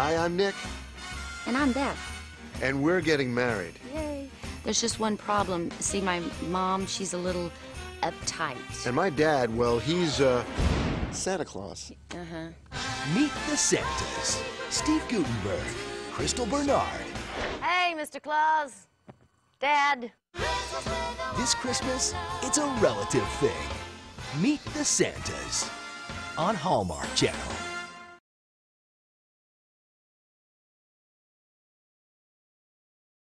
Hi, I'm Nick. And I'm Beth. And we're getting married. Yay. There's just one problem. See, my mom, she's a little uptight. And my dad, well, he's, Santa Claus. Meet the Santas. Steve Guttenberg, Crystal Bernard. Hey, Mr. Claus. Dad. This Christmas, it's a relative thing. Meet the Santas on Hallmark Channel.